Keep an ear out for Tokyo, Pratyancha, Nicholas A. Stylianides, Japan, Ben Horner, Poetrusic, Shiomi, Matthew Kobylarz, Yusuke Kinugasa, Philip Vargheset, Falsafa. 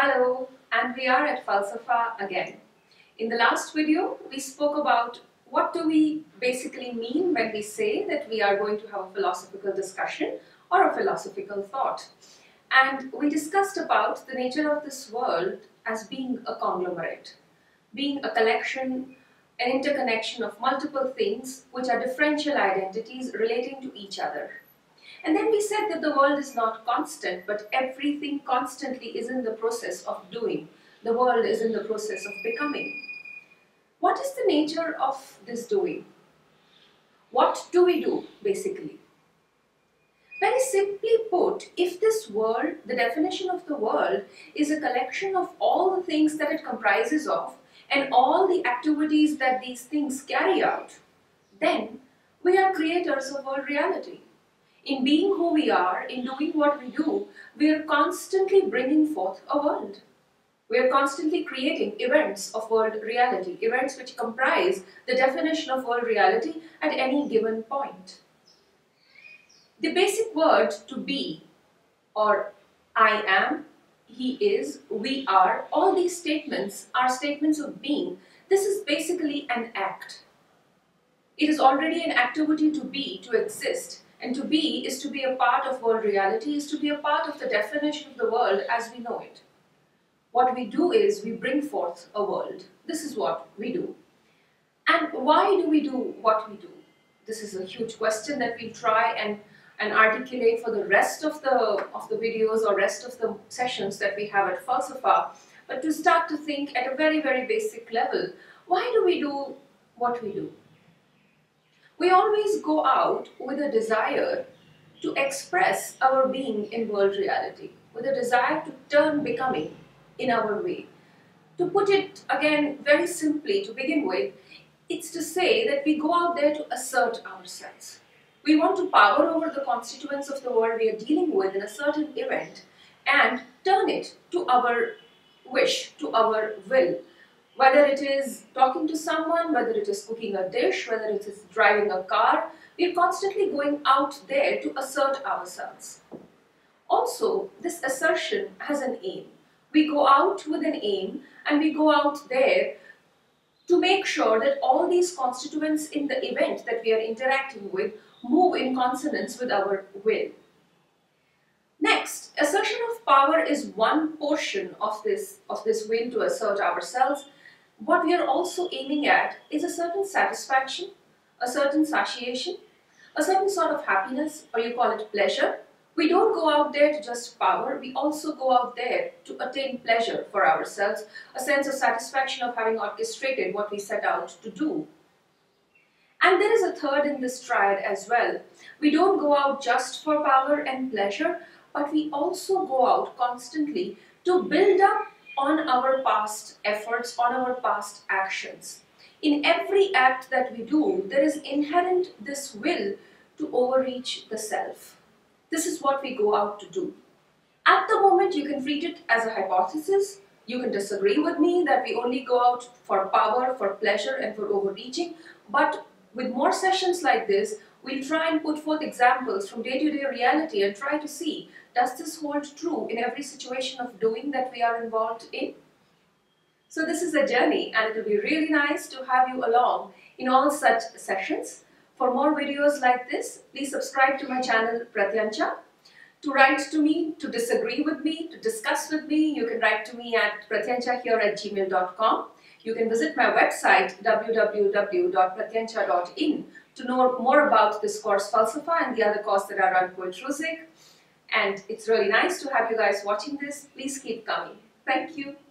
Hello, and we are at Falsafa again. In the last video, we spoke about what do we basically mean when we say that we are going to have a philosophical discussion or a philosophical thought. And we discussed about the nature of this world as being a conglomerate, being a collection, an interconnection of multiple things which are differential identities relating to each other. And then we said that the world is not constant, but everything constantly is in the process of doing. The world is in the process of becoming. What is the nature of this doing? What do we do, basically? Very simply put, if this world, the definition of the world, is a collection of all the things that it comprises of and all the activities that these things carry out, then we are creators of world reality. In being who we are, in doing what we do, we are constantly bringing forth a world. We are constantly creating events of world reality, events which comprise the definition of world reality at any given point. The basic word to be, or I am, he is, we are, all these statements are statements of being. This is basically an act. It is already an activity to be, to exist. And to be is to be a part of world reality, is to be a part of the definition of the world as we know it. What we do is we bring forth a world. This is what we do. And why do we do what we do? This is a huge question that we try and articulate for the rest of the videos or rest of the sessions that we have at Falsafa. But to start to think at a very, very basic level, why do we do what we do? We always go out with a desire to express our being in world reality, with a desire to turn becoming in our way. To put it again very simply to begin with, it's to say that we go out there to assert ourselves. We want to power over the constituents of the world we are dealing with in a certain event and turn it to our wish, to our will. Whether it is talking to someone, whether it is cooking a dish, whether it is driving a car, we are constantly going out there to assert ourselves. Also, this assertion has an aim. We go out with an aim and we go out there to make sure that all these constituents in the event that we are interacting with move in consonance with our will. Next, assertion of power is one portion of this will to assert ourselves. What we are also aiming at is a certain satisfaction, a certain satiation, a certain sort of happiness, or you call it pleasure. We don't go out there to just power, we also go out there to attain pleasure for ourselves, a sense of satisfaction of having orchestrated what we set out to do. And there is a third in this triad as well. We don't go out just for power and pleasure, but we also go out constantly to build up on our past efforts, on our past actions. In every act that we do, there is inherent this will to overreach the self. This is what we go out to do. At the moment, you can treat it as a hypothesis. You can disagree with me that we only go out for power, for pleasure, and for overreaching, but with more sessions like this, we'll try and put forth examples from day-to-day reality and try to see, does this hold true in every situation of doing that we are involved in? So this is a journey, and it will be really nice to have you along in all such sessions. For more videos like this, please subscribe to my channel Pratyancha. To write to me, to disagree with me, to discuss with me, you can write to me at pratyanchahere@gmail.com. You can visit my website www.pratyancha.in to know more about this course Falsafa and the other course that I run, Poetrusic. And it's really nice to have you guys watching this. Please keep coming. Thank you.